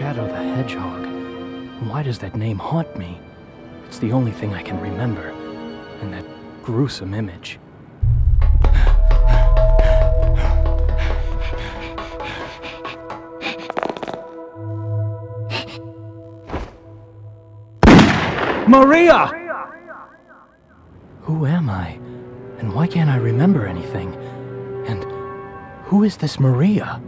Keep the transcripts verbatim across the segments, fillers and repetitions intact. Shadow the Hedgehog. Why does that name haunt me? It's the only thing I can remember, and that gruesome image. Maria! Who am I? And why can't I remember anything? And who is this Maria?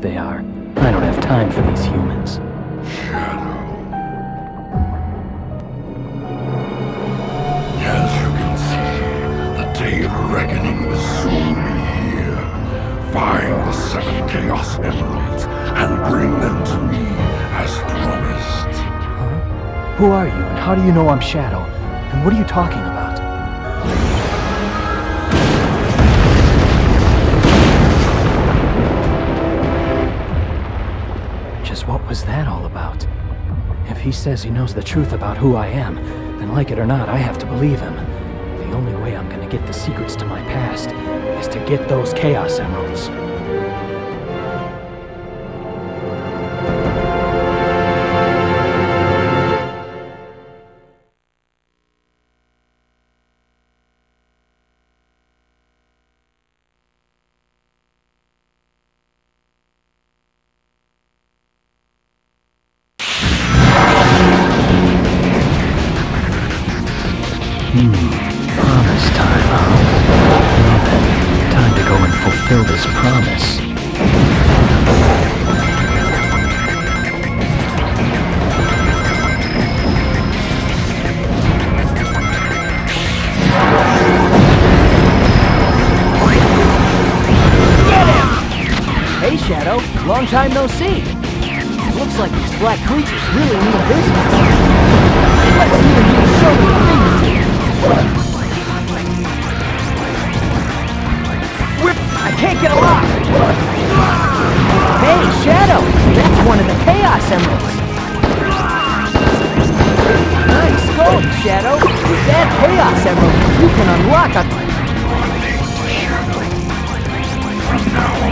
They are. I don't have time for these humans. Shadow. As you can see, the day of reckoning will soon be here. Find the seven Chaos Emeralds and bring them to me as promised. Huh? Who are you and how do you know I'm Shadow? And what are you talking about? What was that all about? If he says he knows the truth about who I am, then like it or not, I have to believe him. The only way I'm gonna get the secrets to my past is to get those Chaos Emeralds. Long time no see. It looks like these black creatures really need a business. Let's see if you can show me things. Whip! I can't get aloft. Hey, Shadow, that's one of the Chaos Emeralds. Nice going, Shadow. With that Chaos Emerald, you can unlock a... From now on,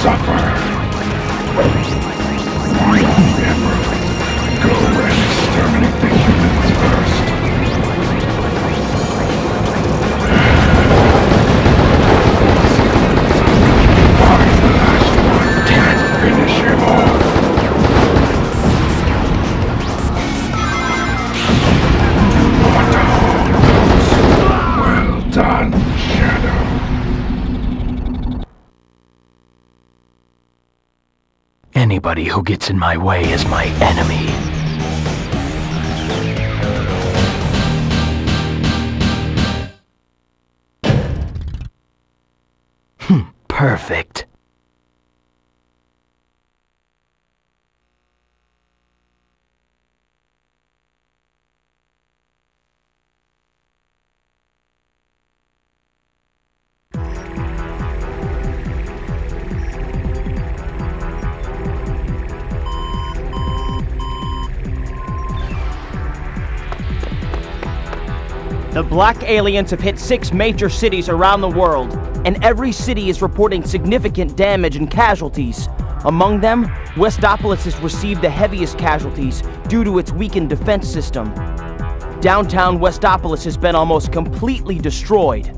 suffer. Remember, Anybody who gets in my way is my enemy. Hmm, perfect. The Black Aliens have hit six major cities around the world, and every city is reporting significant damage and casualties. Among them, Westopolis has received the heaviest casualties due to its weakened defense system. Downtown Westopolis has been almost completely destroyed.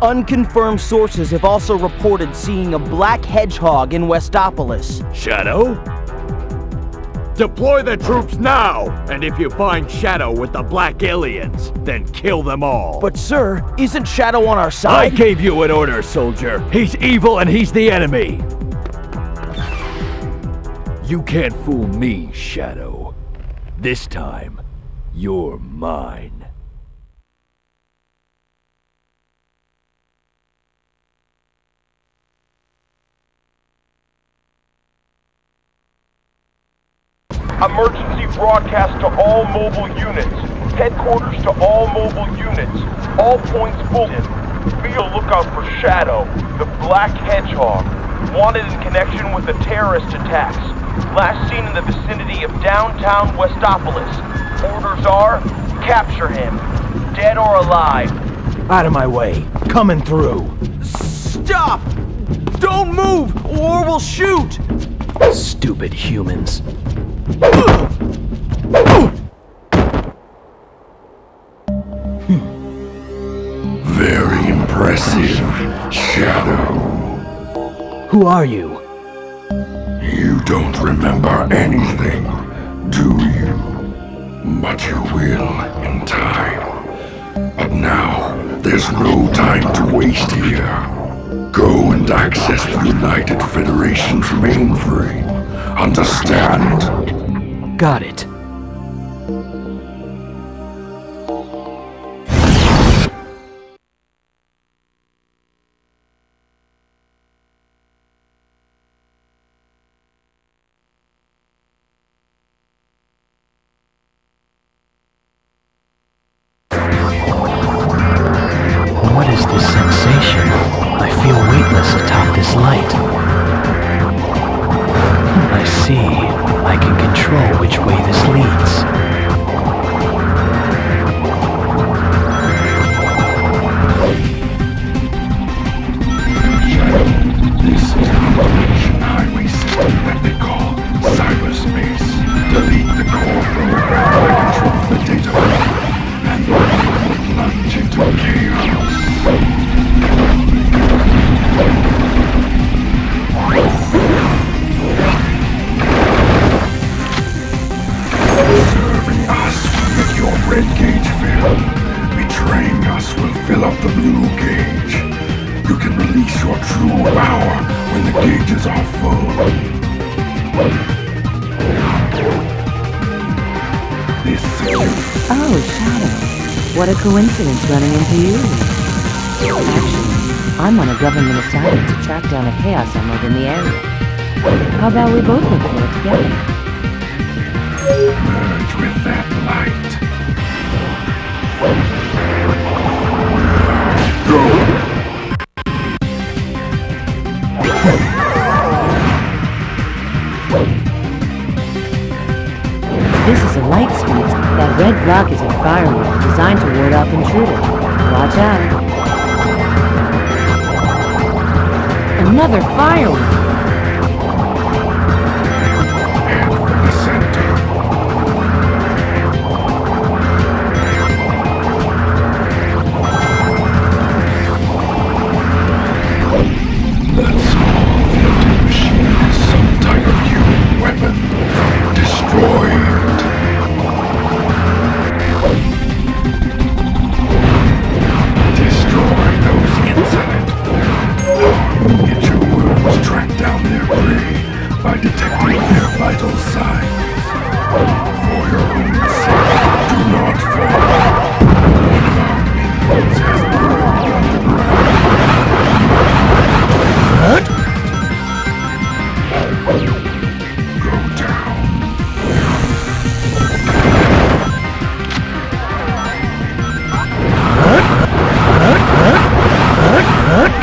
Unconfirmed sources have also reported seeing a black hedgehog in Westopolis. Shadow? Deploy the troops now! And if you find Shadow with the Black Aliens, then kill them all. But sir, isn't Shadow on our side? I gave you an order, soldier. He's evil and he's the enemy. You can't fool me, Shadow. This time, you're mine. Emergency broadcast to all mobile units. Headquarters to all mobile units. All points bulletin. Be on the lookout for Shadow, the Black Hedgehog. Wanted in connection with the terrorist attacks. Last seen in the vicinity of downtown Westopolis. Orders are, capture him. Dead or alive. Out of my way. Coming through. Stop! Don't move, or we'll shoot! Stupid humans. Very impressive, Shadow. Who are you? You don't remember anything, do you? But you will in time. But now, there's no time to waste here. Go and access the United Federation's mainframe. Understand? Got it. What is this sensation? I feel weightless atop this light. I see. I can control which way this leads. This is the information highway system that they call cyberspace. Delete the core program that controls the data, and the world will plunge into chaos. Serving us will make your red gauge fill. Betraying us will fill up the blue gauge. You can release your true power when the gauges are full. This Oh, Shadow. What a coincidence running into you. Actually, I'm on a government assignment to track down a Chaos Emerald in the area. How about we both look for it together? Merge with that light. Go! This is a light speed. That red rock is a firewall designed to ward off intruders. Watch out. Another firewall! by detecting their vital signs. For your own sake, do not fall. One of our minions has burned underground. What? Go down. What? What? What? What? What?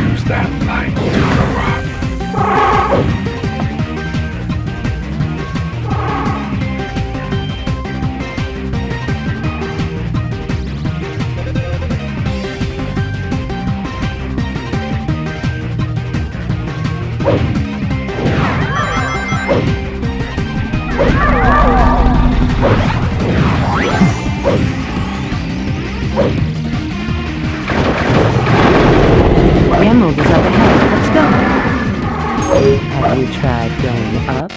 Use that light to go up. Emerald is up ahead. Let's go. Have you tried going up?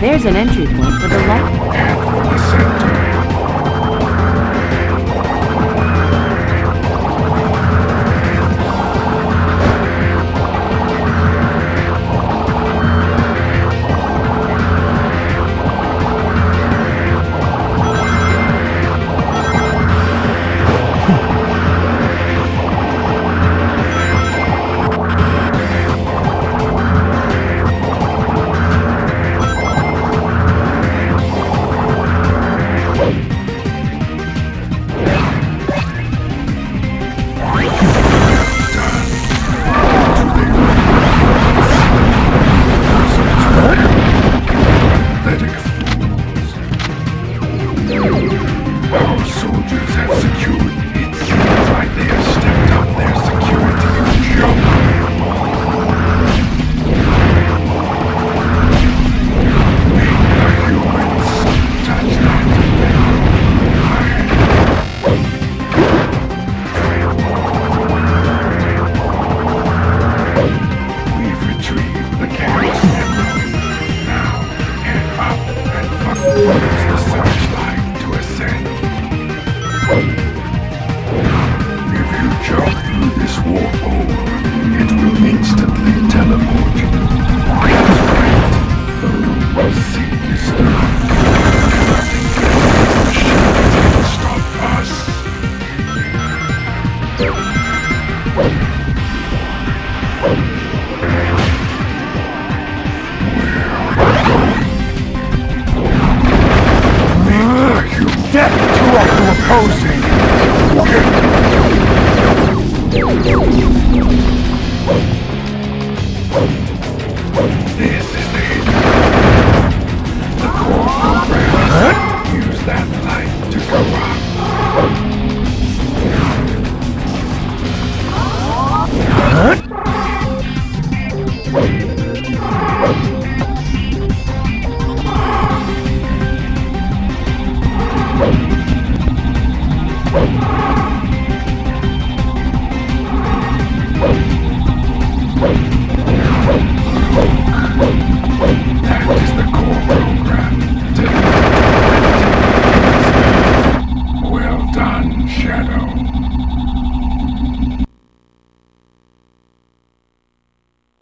There's an entry point for the light. And for the center.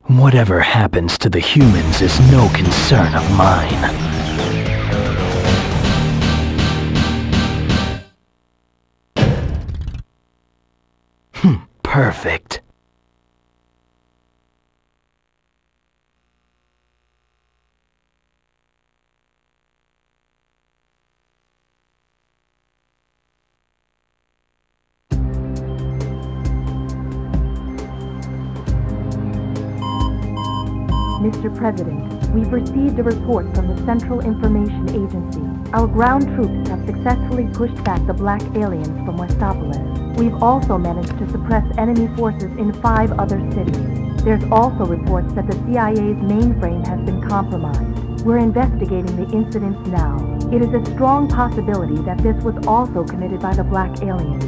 Whatever happens to the humans is no concern of mine. President, we've received a report from the Central Information Agency. Our ground troops have successfully pushed back the black aliens from Westopolis. We've also managed to suppress enemy forces in five other cities. There's also reports that the C I A's mainframe has been compromised. We're investigating the incidents now. It is a strong possibility that this was also committed by the black aliens.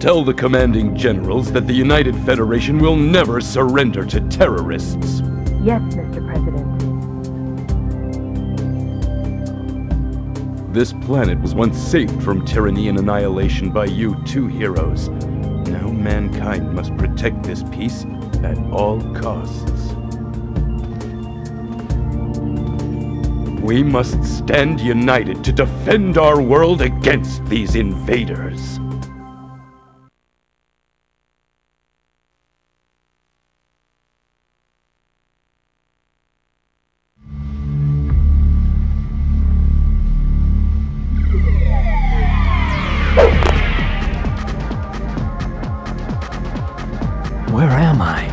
Tell the commanding generals that the United Federation will never surrender to terrorists. Yes, Mister President. This planet was once saved from tyranny and annihilation by you two heroes. Now mankind must protect this peace at all costs. We must stand united to defend our world against these invaders. Where am I?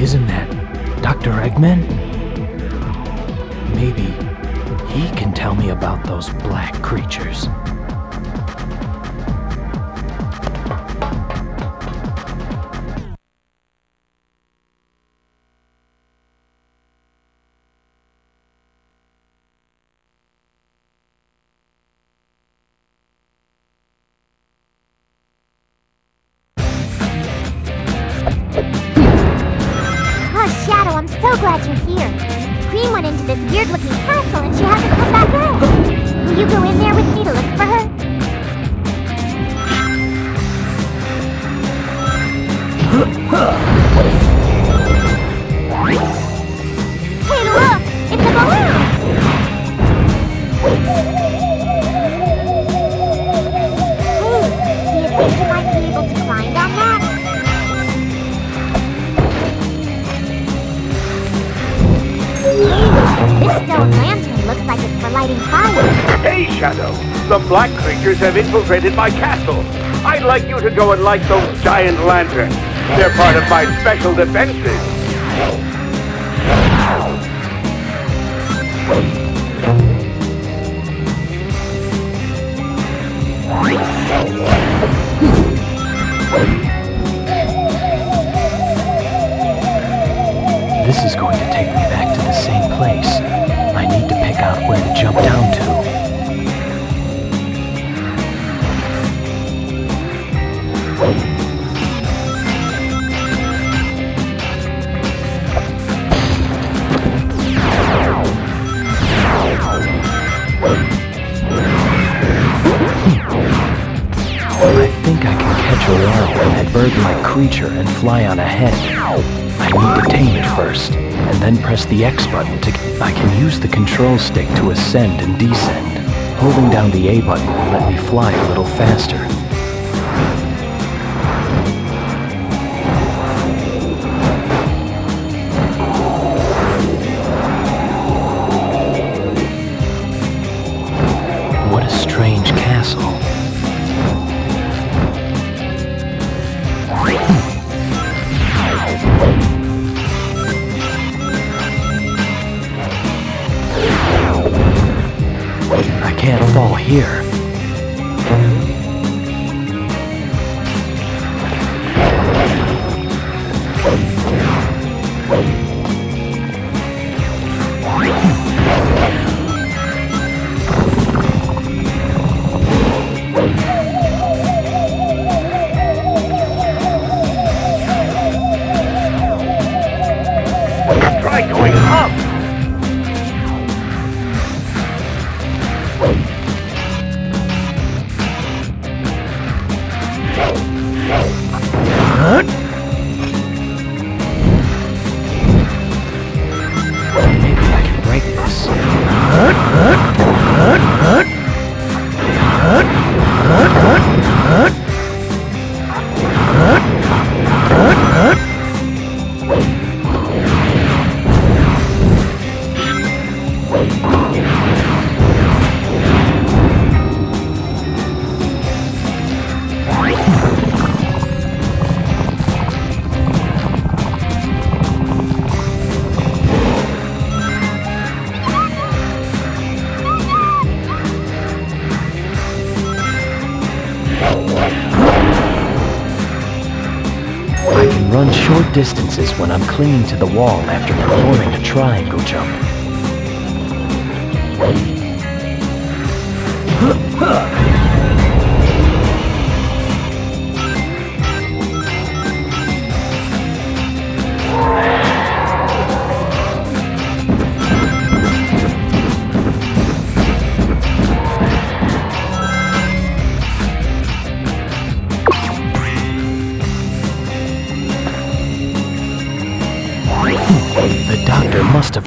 Isn't that Doctor Eggman? Maybe he can tell me about those black creatures. Have infiltrated my castle. I'd like you to go and light those giant lanterns. They're part of my special defenses. This is going to take me back to the same place. I need to pick out where to jump down to. My creature and fly on ahead. I need to tame it first, and then press the X button to... I can use the control stick to ascend and descend. Holding down the A button will let me fly a little faster. What a strange castle. Here. Distances when I'm clinging to the wall after performing a triangle jump.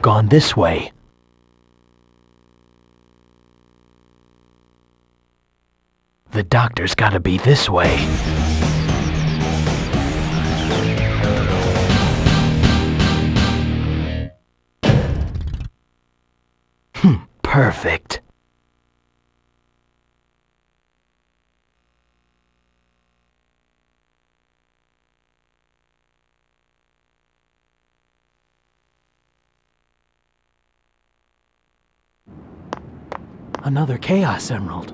gone this way. The doctor's gotta be this way. Hmm, perfect. Another Chaos Emerald.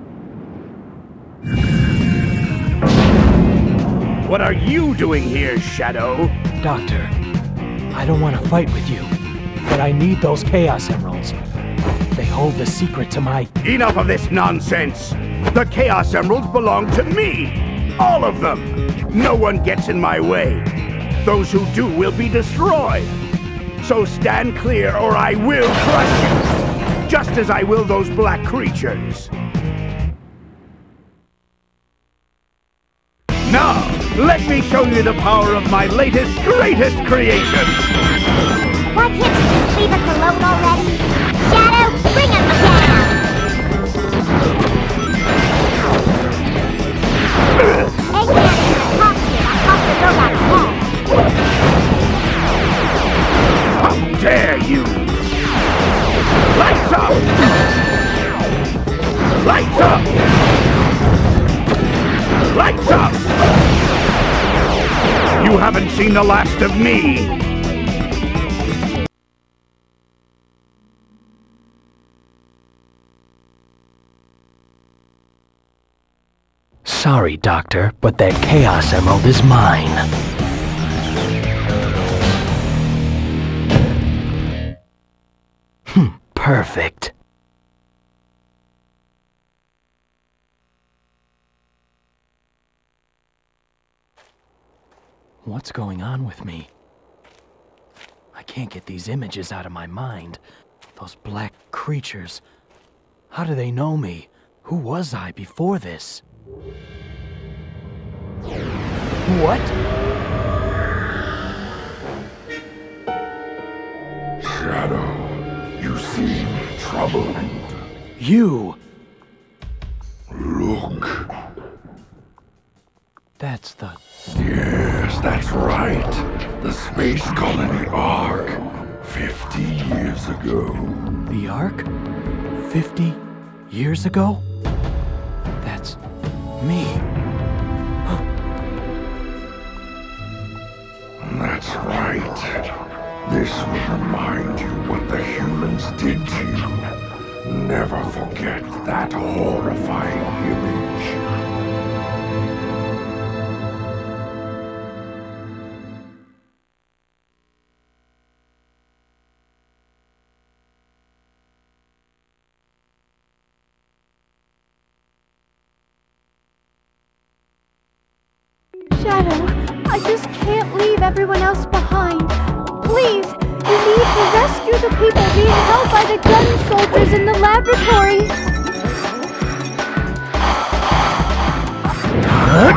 What are you doing here, Shadow? Doctor, I don't want to fight with you, but I need those Chaos Emeralds. They hold the secret to my... Enough of this nonsense! The Chaos Emeralds belong to me! All of them! No one gets in my way. Those who do will be destroyed. So stand clear or I will crush you! Just as I will those black creatures. Now, let me show you the power of my latest, greatest creation! Why can't you leave us alone already? Shadow, bring him down! Hey, Shadow, talk to you. I'll talk to the robot's head. How dare you! Lights up! Lights up! Lights up! You haven't seen the last of me! Sorry, Doctor, but that Chaos Emerald is mine. Perfect. What's going on with me? I can't get these images out of my mind. Those black creatures. How do they know me? Who was I before this? What? Shadow. You seem troubled. You! Look. That's the... Yes, that's right. The Space Colony Ark. Fifty years ago. The Ark? Fifty years ago? That's... me. That's right. This will remind you what the humans did to you. Never forget that horrifying image. Shadow, I just can't leave everyone else behind. Please, you need to rescue the people being held by the gun soldiers in the laboratory! Huh?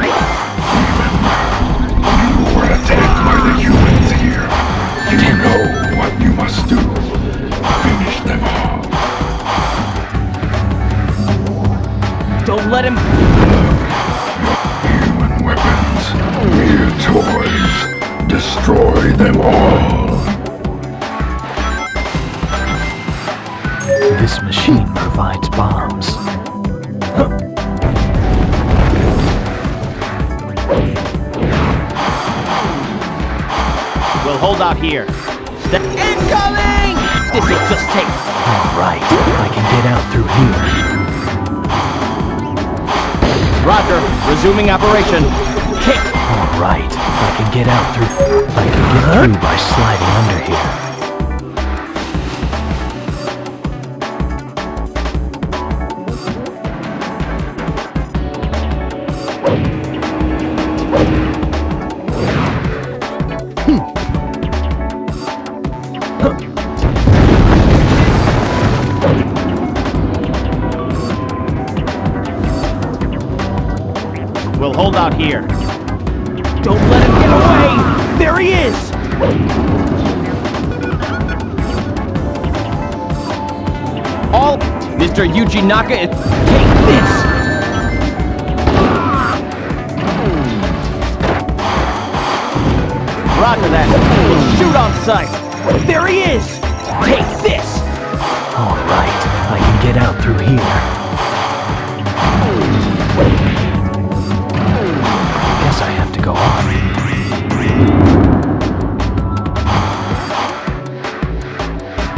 You were attacked by the humans here. You know what you must do. Finish them all. Don't let him... Human weapons. Mere toys. Destroy them all. This machine provides bombs. Huh. We'll hold out here. St Incoming! This will just take... Alright, I can get out through here. Roger, resuming operation. Kick! Alright, I can get out through... I can get huh? through by sliding under here. Here. Don't let him get away! There he is! Mister Yuji Naka is... Take this! Roger that. We'll shoot on sight. There he is! Take this! Alright, I can get out through here. Guess I have to go on.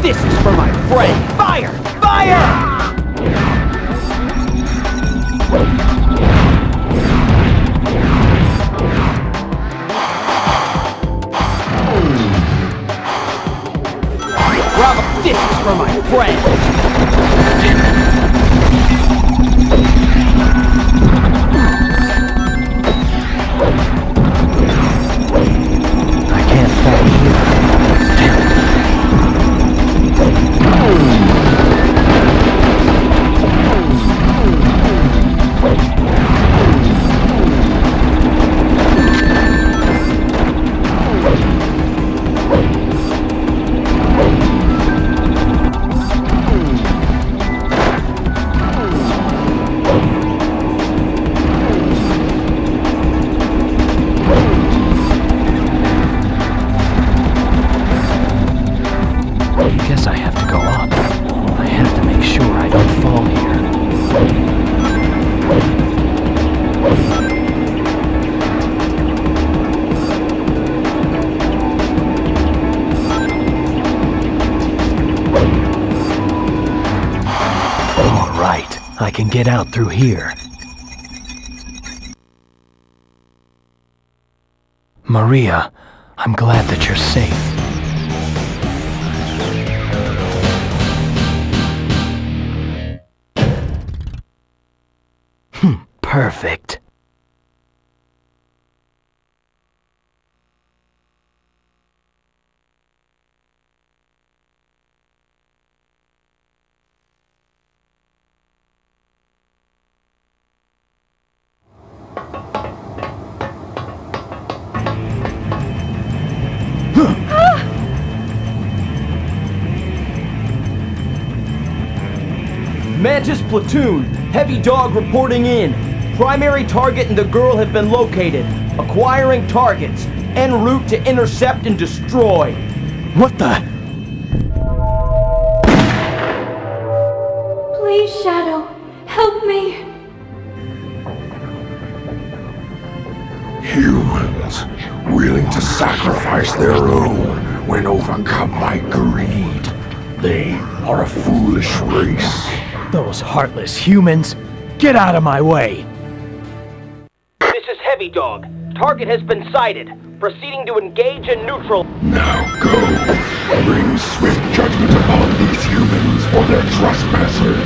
This is for my friend! Fire! Fire! This is for my friend! I can't stay here. Get out through here. Maria, I'm glad that you're safe. Hm, perfect. Mantis Platoon, Heavy Dog reporting in. Primary target and the girl have been located. Acquiring targets. En route to intercept and destroy. What the? Please, Shadow, help me. Humans, willing to sacrifice their own when overcome by greed. They are a foolish race. Those heartless humans! Get out of my way! This is Heavy Dog. Target has been sighted. Proceeding to engage and neutral. Now go! Bring swift judgment upon these humans for their trespassers!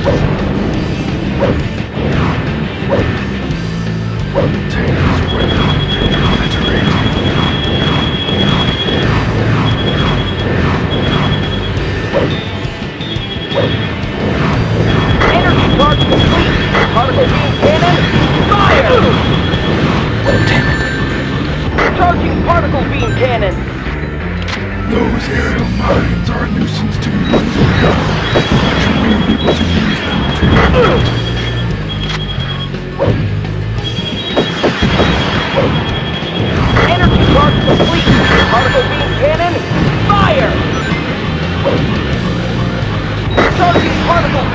Tails will obliterate. Target complete! Particle beam cannon, fire! Damn it. Charging particle beam cannon! Those aerial mines are a nuisance to you. I should be able to use them to your energy charge complete! Particle beam cannon, fire! Charging particle...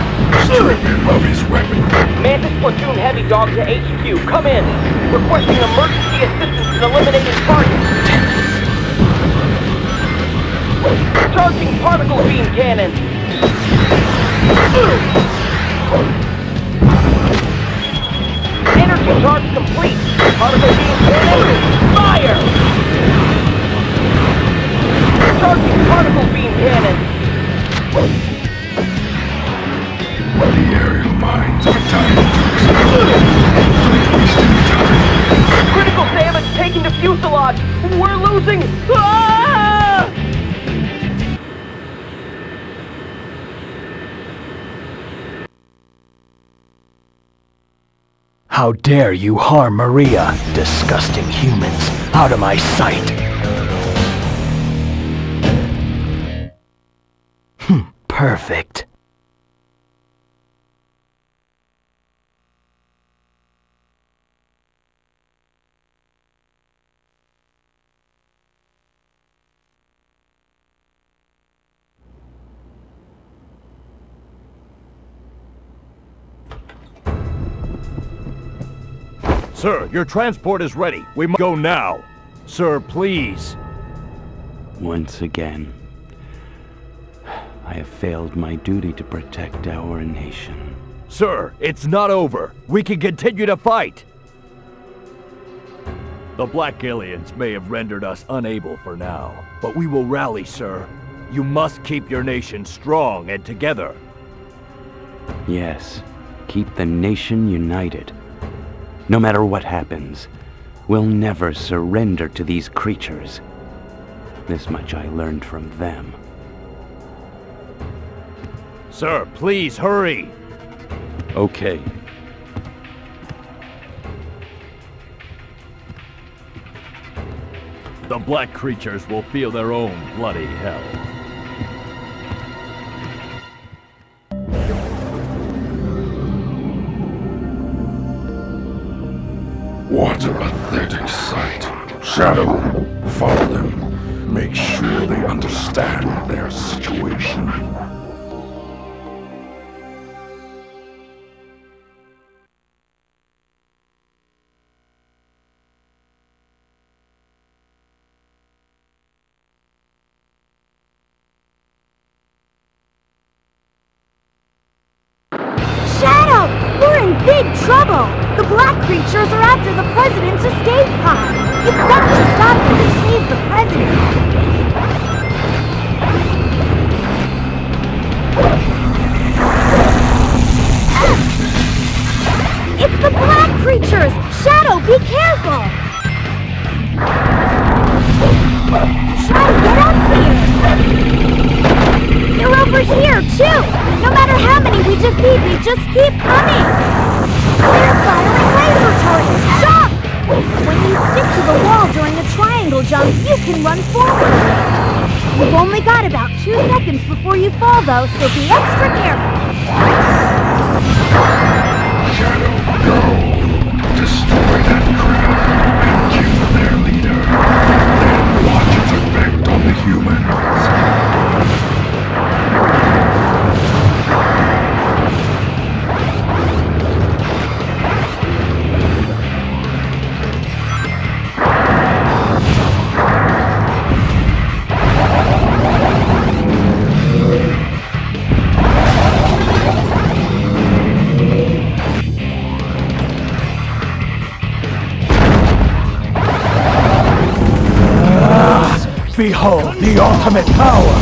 Strip him of his weapon. Mantis Platoon Heavy Dog to H Q. Come in. Requesting emergency assistance in eliminating target. Charging particle beam cannon. Energy charge complete. Particle beam cannon. Fire! Charging particle beam cannon. The aerial mines are timed to explode. Critical damage taken to fuselage! We're losing! Ah! How dare you harm Maria, disgusting humans! Out of my sight! Hm, perfect. Sir, your transport is ready. We must go now. Sir, please. Once again, I have failed my duty to protect our nation. Sir, it's not over. We can continue to fight. The Black Aliens may have rendered us unable for now, but we will rally, sir. You must keep your nation strong and together. Yes, keep the nation united. No matter what happens, we'll never surrender to these creatures. This much I learned from them. Sir, please hurry! Okay. The black creatures will feel their own bloody hell. What a pathetic sight. Shadow, follow them. Make sure they understand their situation. Creatures are after the president's escape pod. You've got to stop them to save the president. It's the black creatures! Shadow, be careful! Shadow, get up here! They're over here, too! No matter how many we defeat, they just keep coming! They're firing laser targets! Jump! When you stick to the wall during a triangle jump, you can run forward. You've only got about two seconds before you fall, though, so be extra careful. Shadow, go! Destroy that craft and kill their leader. Then watch its effect on the humans. Behold the ultimate power!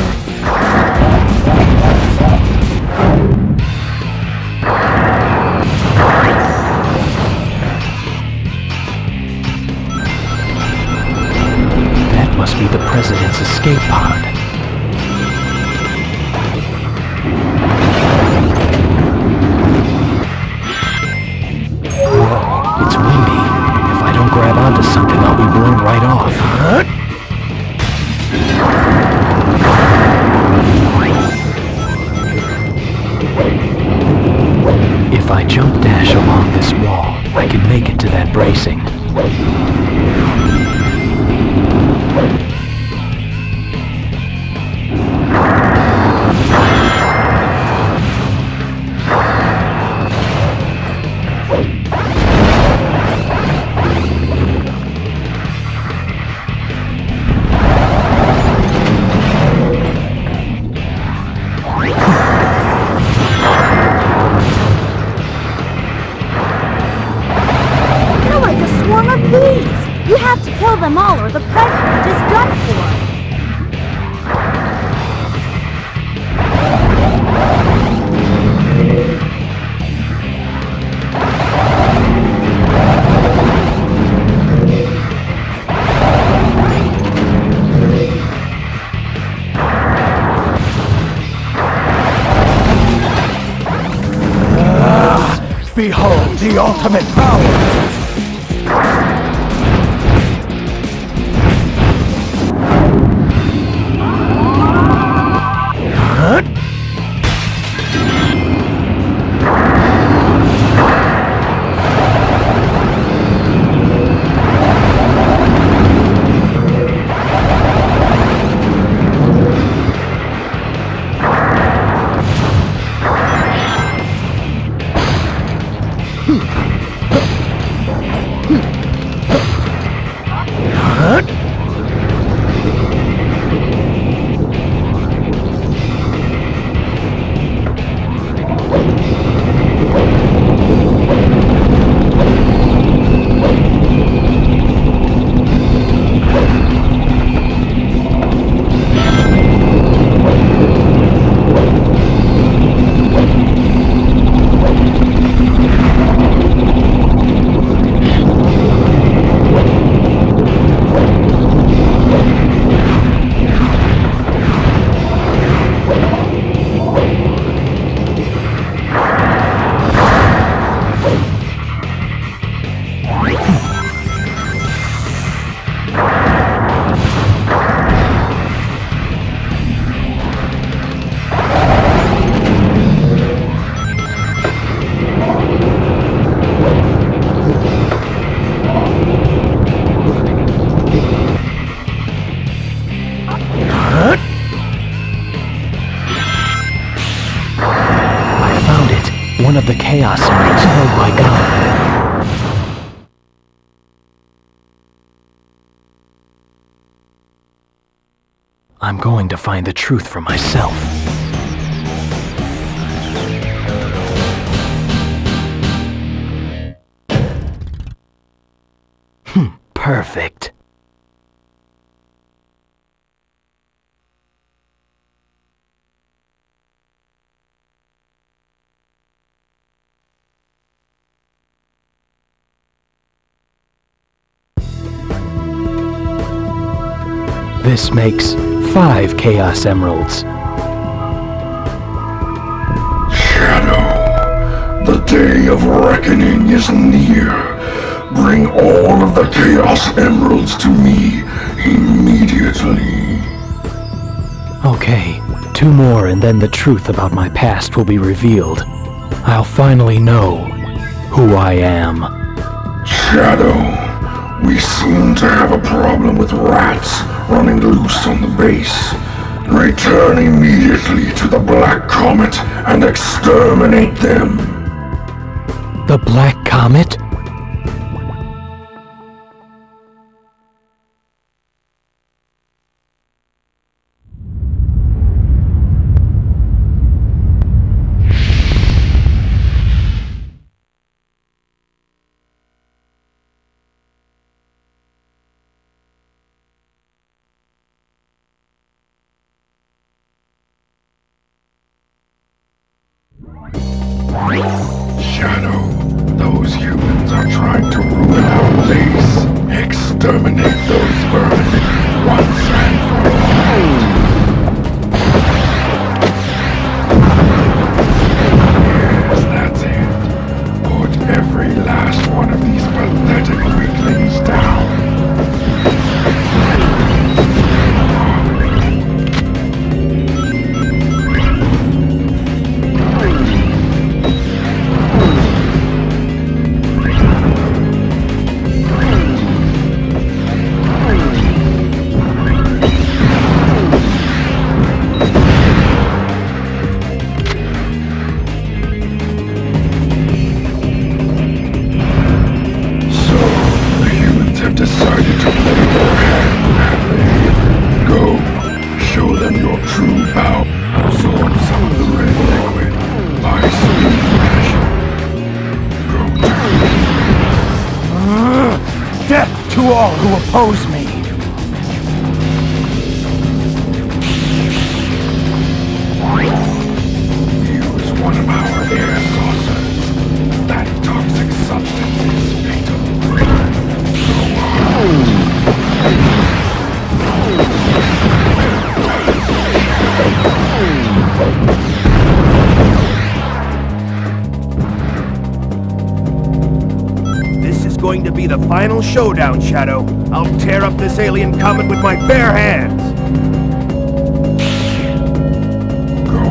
That must be the president's escape pod. The ultimate power! Huh? Hmm. One of the Chaos Emeralds. Oh my god. I'm going to find the truth for myself. Hmm, perfect. This makes five Chaos Emeralds. Shadow, the day of reckoning is near. Bring all of the Chaos Emeralds to me immediately. Okay, two more and then the truth about my past will be revealed. I'll finally know who I am. Shadow. We seem to have a problem with rats running loose on the base. Return immediately to the Black Comet and exterminate them. The Black Comet? Final showdown, Shadow. I'll tear up this alien comet with my bare hands! Go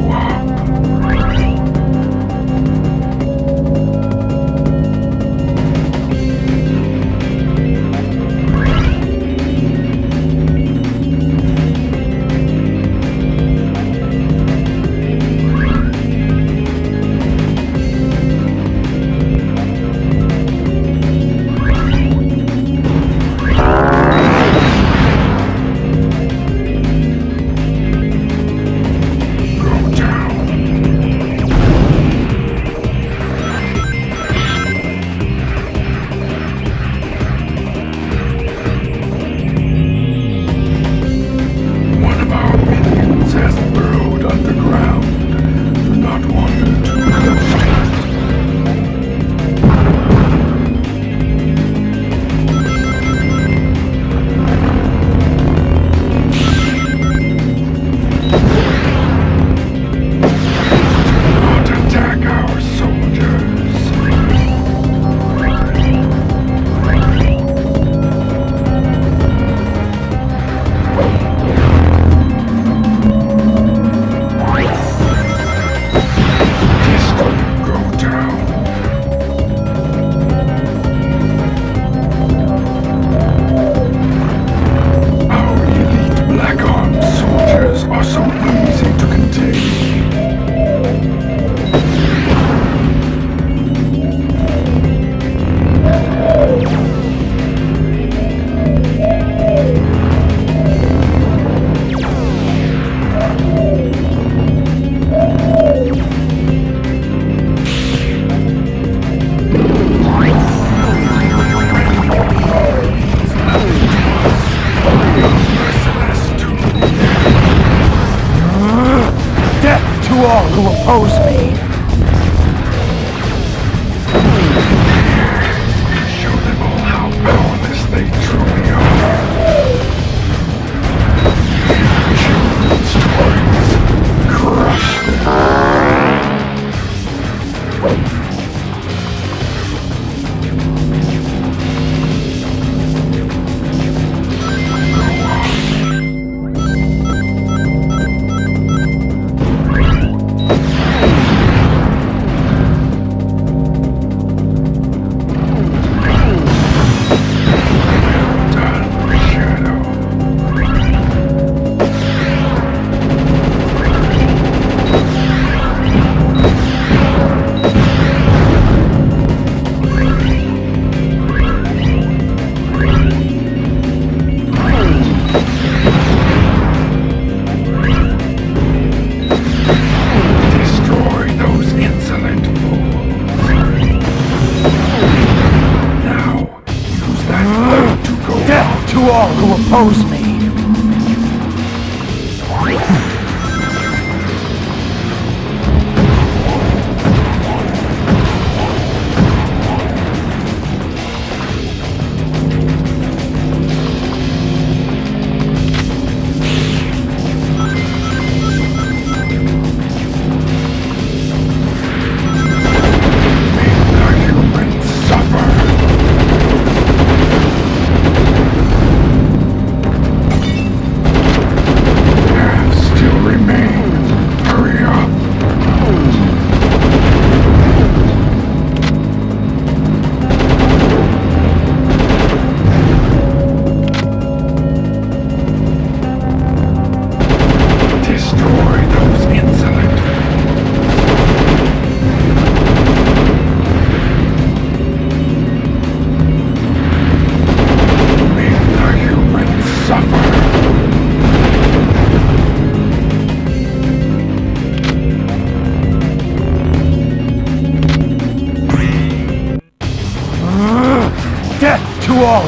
Oh, Spade. Show them all how powerless they truly are. Children's toys. Crush oppose me. Oppose me. All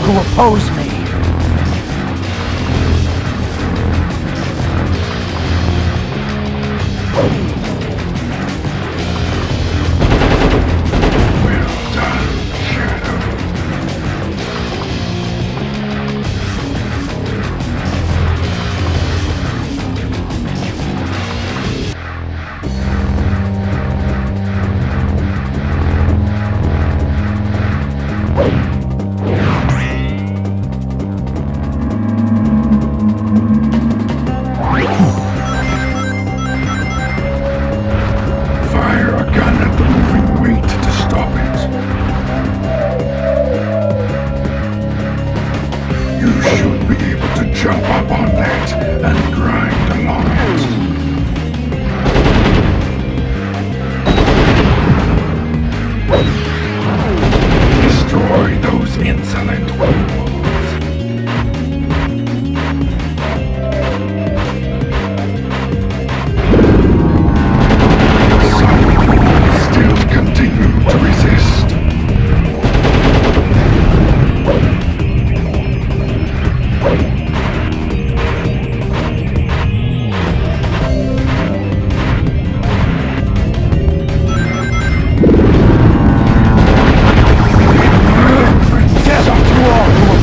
who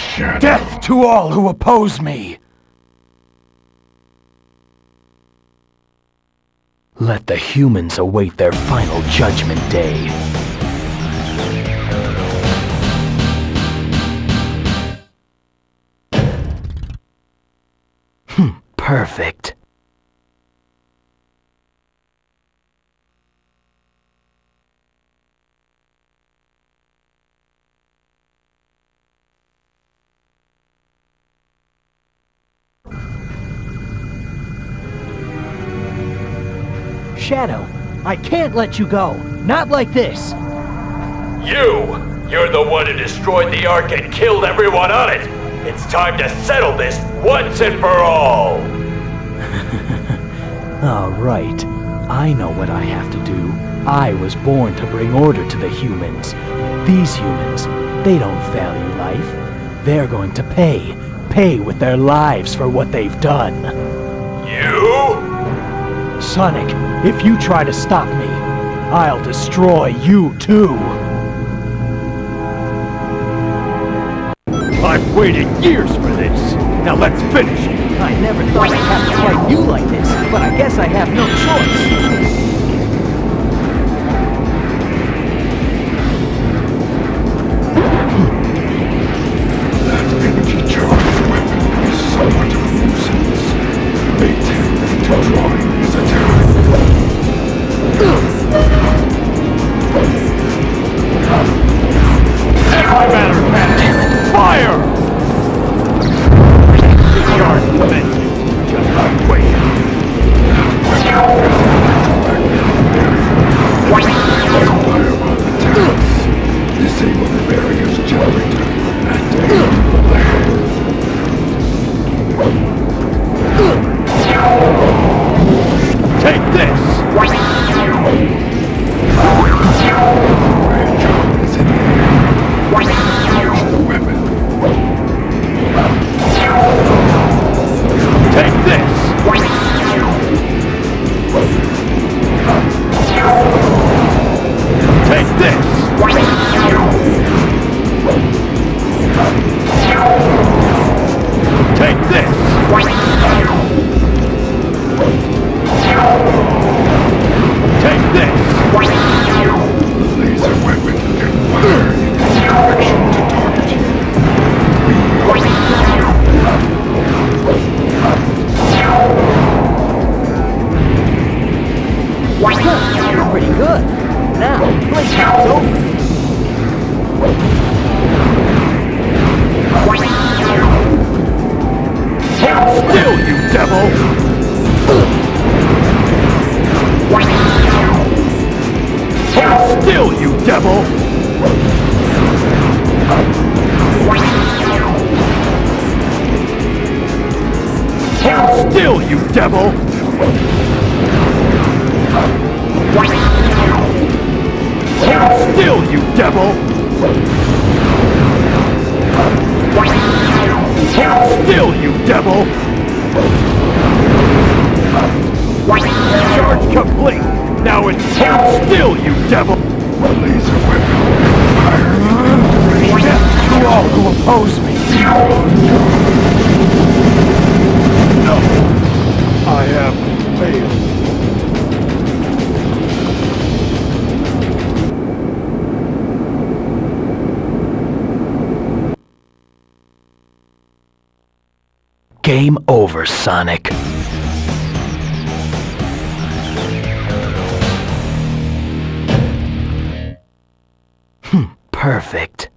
Shadow. Death to all who oppose me! Let the humans await their final judgment day. Hmm, perfect. Shadow, I can't let you go. Not like this. You! You're the one who destroyed the Ark and killed everyone on it! It's time to settle this once and for all! Alright. I know what I have to do. I was born to bring order to the humans. These humans, they don't value life. They're going to pay. Pay with their lives for what they've done. You? Sonic, if you try to stop me, I'll destroy you too! I've waited years for this! Now let's finish it! I never thought I'd have to fight you like this, but I guess I have no choice! That energy charged weapon is somewhat of a nuisance. They tend to drawing. Anti-matter cannon! Fire! The yard commencing. Just not waiting. Fireball attacks. Disable the barrier's generator and damage the land. Take this! Charge the weapon. Take this! Take this! Take this! Take this! Laser weapon can fire in any direction to target you. We are pretty good. Now, let's have it over. Still, you devil! Hold still, you devil! Hold still, you devil! Hold still, you devil! Hold still, you devil! Charge complete! Now it's hold still, you devil! The laser weapon fire. Death to all who oppose me! No! I have failed. Game over, Sonic. Perfect.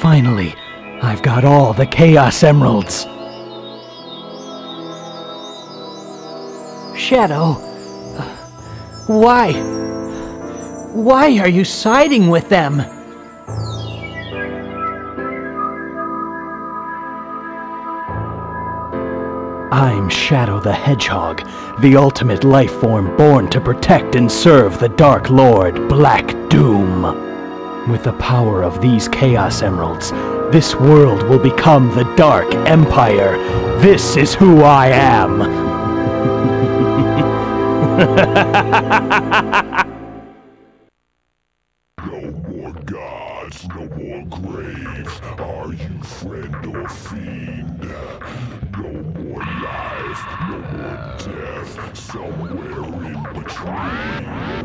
Finally, I've got all the Chaos Emeralds. Shadow, uh, why? Why are you siding with them? I'm Shadow the Hedgehog, the ultimate life form born to protect and serve the Dark Lord, Black Doom. With the power of these Chaos Emeralds, this world will become the Dark Empire. This is who I am. No more gods, no more graves. Are you friend or fiend? No more life, no more death. Somewhere in between.